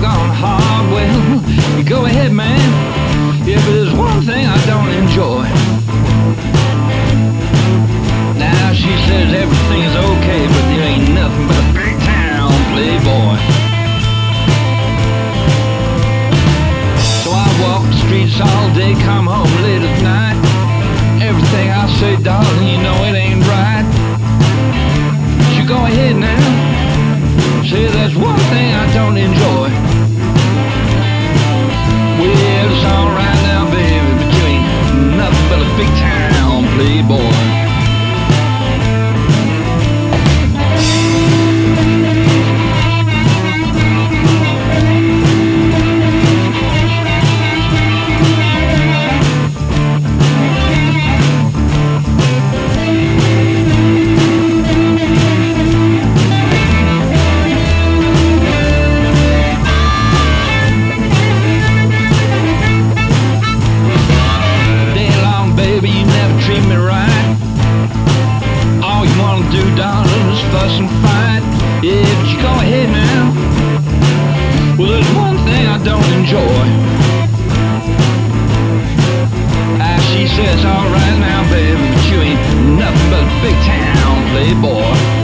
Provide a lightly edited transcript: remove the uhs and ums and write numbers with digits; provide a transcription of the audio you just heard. doggone hard. Well, you go ahead, man. If there's one thing I don't enjoy. Now she says everything's okay, but there ain't nothing but a big town playboy. So I walk the streets all day, come home late at night. Everything I say, darling, you know it ain't right. But you go ahead now. See, there's one thing I don't enjoy. Well, it's alright now, baby, but you ain't nothing but a big town playboy. She says, alright now, baby, but you ain't nothing but a big town playboy.